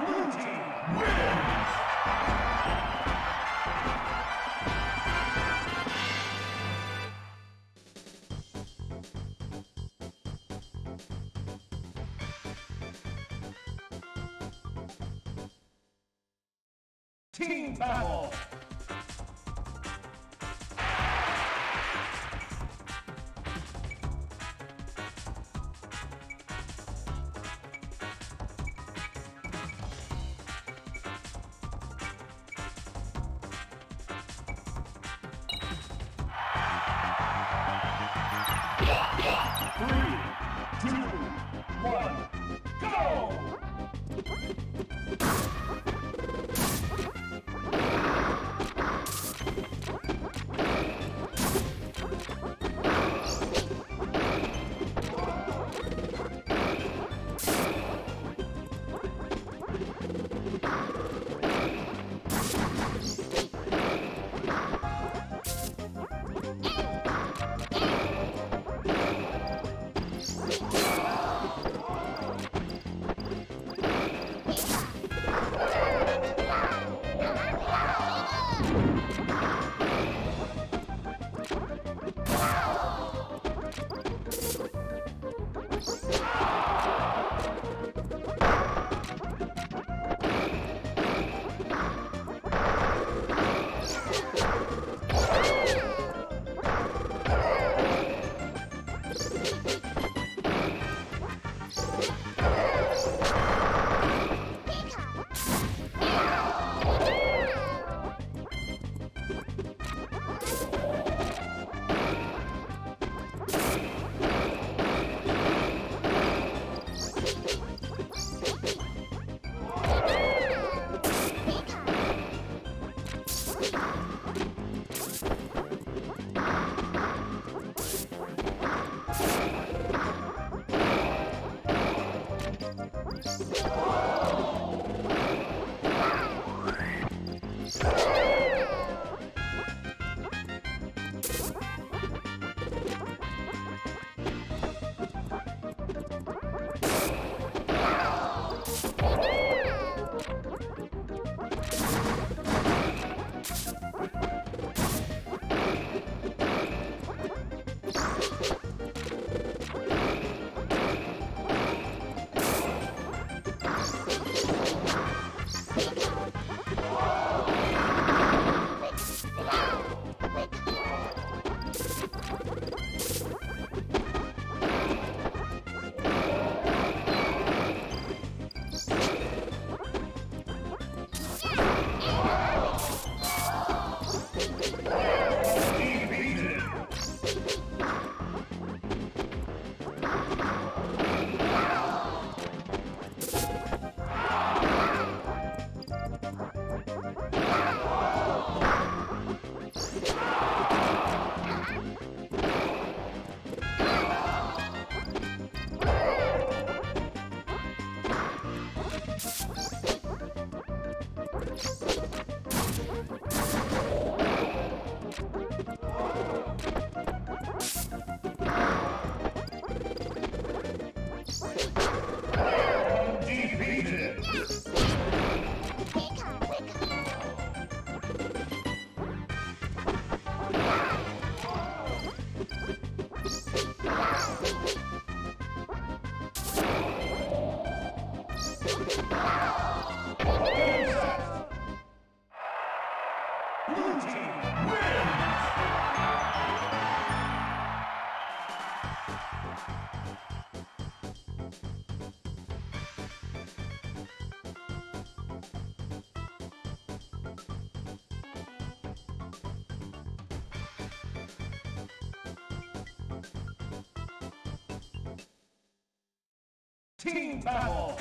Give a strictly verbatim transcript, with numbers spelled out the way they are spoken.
Blue team wins! Team battle! Team battle!